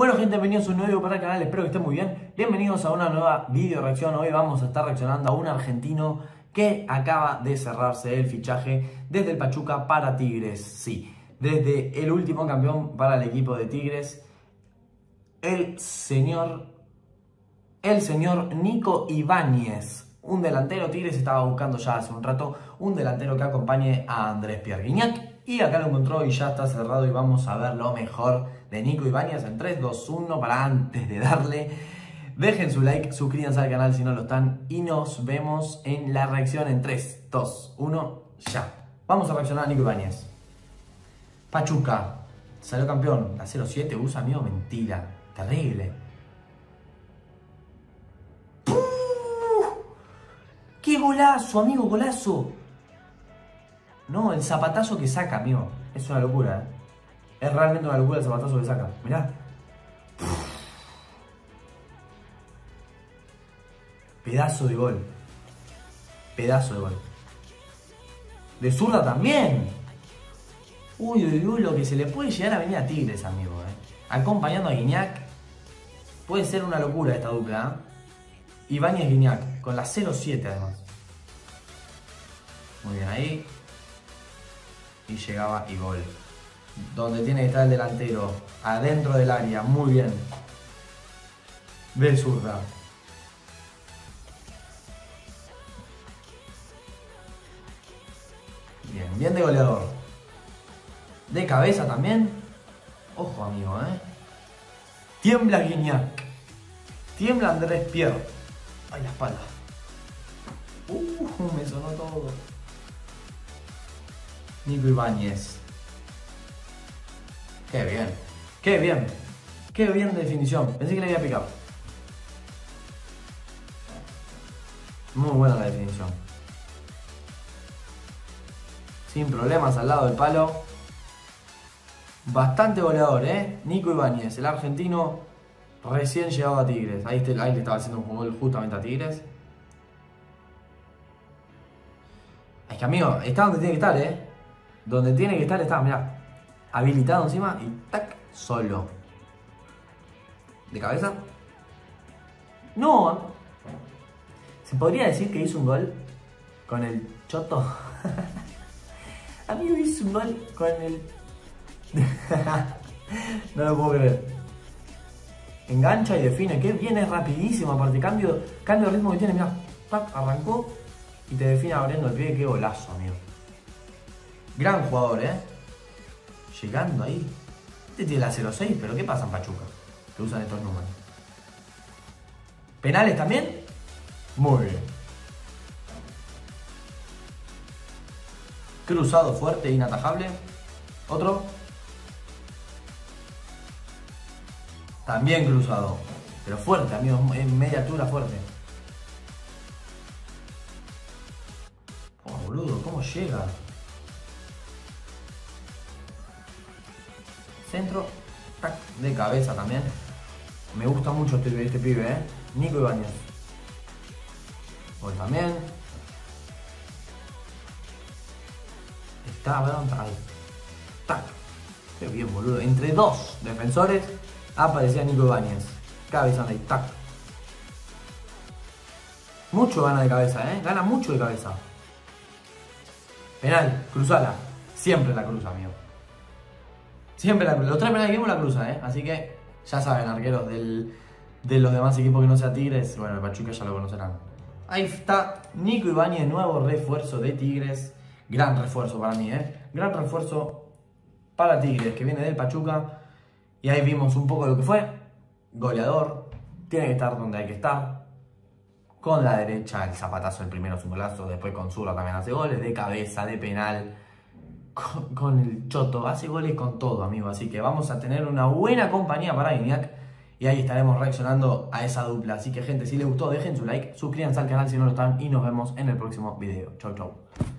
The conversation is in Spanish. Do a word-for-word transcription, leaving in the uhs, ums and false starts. Bueno gente, bienvenidos a un nuevo video para el canal, espero que estén muy bien. Bienvenidos a una nueva video reacción. Hoy vamos a estar reaccionando a un argentino que acaba de cerrarse el fichaje desde el Pachuca para Tigres. Sí, desde el último campeón para el equipo de Tigres, el señor, el señor Nico Ibáñez. Un delantero, Tigres estaba buscando ya hace un rato un delantero que acompañe a André-Pierre Gignac. Y acá lo encontró y ya está cerrado y vamos a ver lo mejor de Nico Ibáñez en tres, dos, uno. Para antes de darle, dejen su like, suscríbanse al canal si no lo están y nos vemos en la reacción en tres, dos, uno, ya. Vamos a reaccionar a Nico Ibáñez. Pachuca, salió campeón, la cero siete, usa amigo, mentira, terrible. ¡Puf! ¡Qué golazo, amigo, golazo! No, el zapatazo que saca, amigo. Es una locura, ¿eh? Es realmente una locura el zapatazo que saca. Mirá. Pedazo de gol. Pedazo de gol. De zurda también. Uy, uy, uy, lo que se le puede llegar a venir a Tigres, amigo, ¿eh? Acompañando a Gignac. Puede ser una locura esta dupla, ¿eh? Ibáñez-Gignac. Con la cero siete, además. Muy bien, ahí. Y llegaba y gol. Donde tiene que estar el delantero. Adentro del área. Muy bien. De zurda. Bien. Bien de goleador. De cabeza también. Ojo, amigo, ¿eh? Tiembla Gignac. Tiembla André-Pierre. Ay, la espalda. Uh, me sonó todo. Nico Ibáñez. Qué bien. Qué bien. Qué bien de definición. Pensé que le había picado. Muy buena la definición. Sin problemas al lado del palo. Bastante goleador, ¿eh? Nico Ibáñez, el argentino recién llegado a Tigres. Ahí, está, ahí le estaba haciendo un gol justamente a Tigres. Es que, amigo, está donde tiene que estar, ¿eh? Donde tiene que estar, está, mirá, habilitado encima y tac, solo. ¿De cabeza? No. ¿Se podría decir que hizo un gol con el choto? Amigo, hizo un gol con el... No lo puedo creer. Engancha y define. Qué bien, es rapidísimo. Aparte, cambio, cambio de ritmo que tiene, mirá. Tac, arrancó y te define abriendo el pie. Qué golazo, amigo. Gran jugador, ¿eh? Llegando ahí. Este tiene la cero seis, pero ¿qué pasa en Pachuca? Que usan estos números. ¿Penales también? Muy bien. Cruzado fuerte e inatajable. Otro. También cruzado. Pero fuerte, amigos. En media altura fuerte. Oh, boludo, ¿cómo llega? Centro, tac, de cabeza también. Me gusta mucho este, este pibe, ¿eh? Nico Ibáñez. Gol también. Está, perdón, ahí. Tac. Qué bien, boludo. Entre dos defensores aparecía Nico Ibáñez. Cabeza ahí, tac. Mucho gana de cabeza, ¿eh? Gana mucho de cabeza. Penal, cruzala. Siempre la cruza, amigo. Siempre la, los tres penales que vimos la cruza, ¿eh? Así que ya saben, arqueros del, de los demás equipos que no sea Tigres. Bueno, el Pachuca ya lo conocerán. Ahí está Nico Ibáñez, nuevo refuerzo de Tigres. Gran refuerzo para mí, ¿eh? Gran refuerzo para Tigres, que viene del Pachuca. Y ahí vimos un poco lo que fue. Goleador. Tiene que estar donde hay que estar. Con la derecha, el zapatazo, el primero es un golazo. Después con zurda también hace goles. De cabeza, de penal. Con, con el choto, hace goles con todo, amigo. Así que vamos a tener una buena compañía para Gignac. Y ahí estaremos reaccionando a esa dupla. Así que gente, si les gustó, dejen su like, suscríbanse al canal si no lo están. Y nos vemos en el próximo video. Chau, chau.